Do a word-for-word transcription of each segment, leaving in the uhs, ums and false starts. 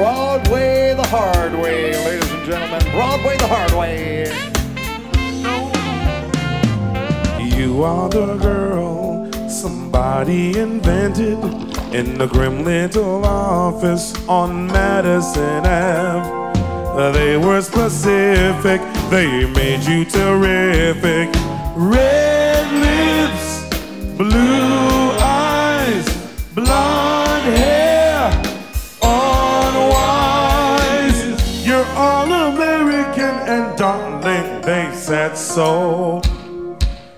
Broadway the hard way, ladies and gentlemen. Broadway the hard way. You are the girl somebody invented in the grim little office on Madison Avenue. They were specific, they made you terrific. Red lips, blue eyes, blonde hair, unwise. You're all American and darling, they said so.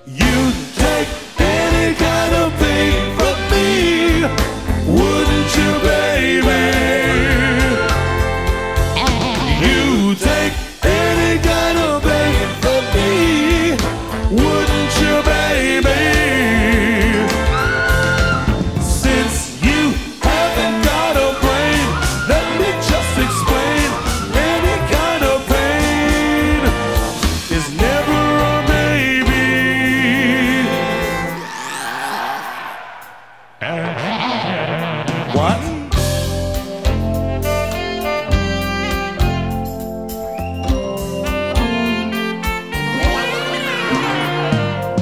You'd take any kind of thing from me, wouldn't you, baby? You'd take any kind of thing from me, wouldn't you, baby? Since you haven't got a brain, let me just explain. Any kind of pain is never a what?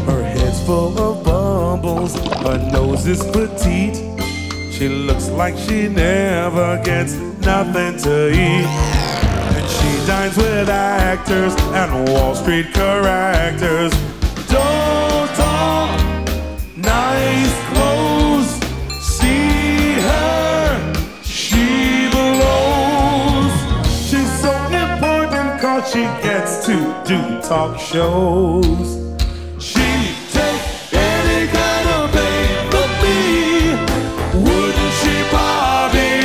Her head's full of bubbles, her nose is petite. She looks like she never gets nothing to eat. And she dines with actors and Wall Street characters. Don't talk, nice clothes. See she gets to do talk shows. She'd take any kind of thing from me, wouldn't she, Bobby?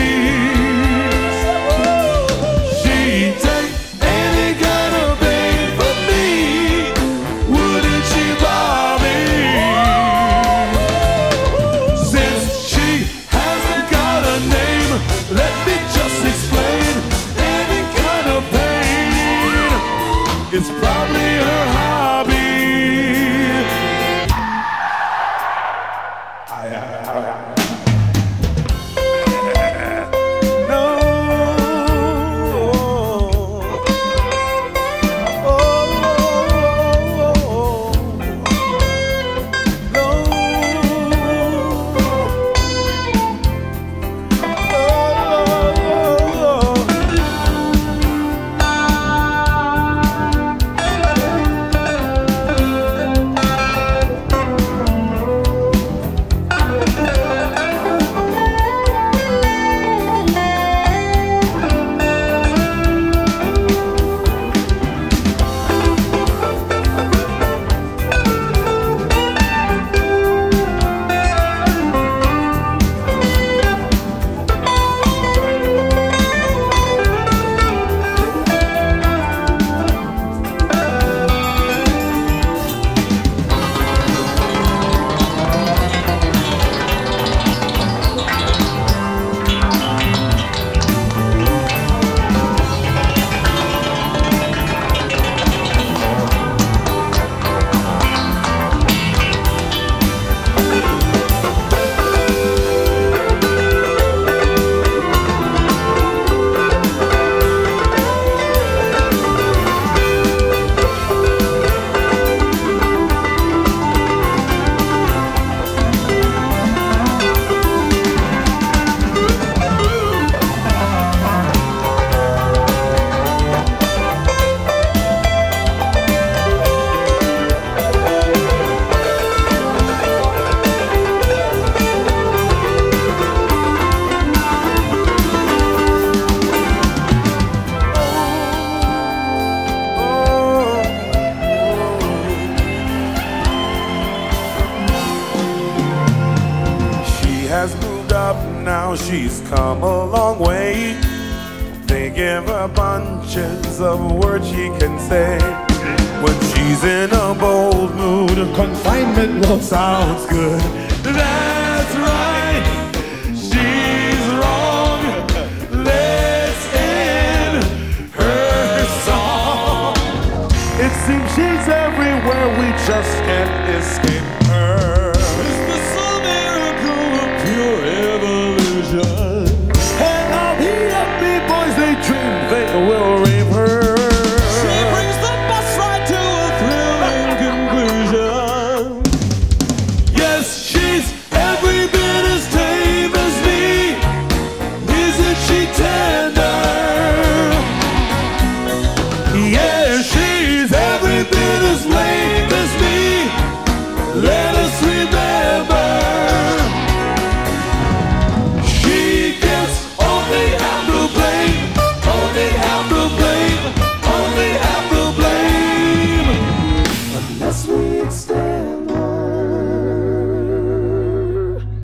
She'd take any kind of thing from me, wouldn't she, Bobby? Since she hasn't got a name, let me just explain. Any kind of pain, it's probably her hobby. I, I, I, I. Has moved up now, she's come a long way. They give her bunches of words she can say. When she's in a bold mood, confinement love sounds good. That's right, she's wrong. Let's end her song. It seems she's everywhere, we just can't escape.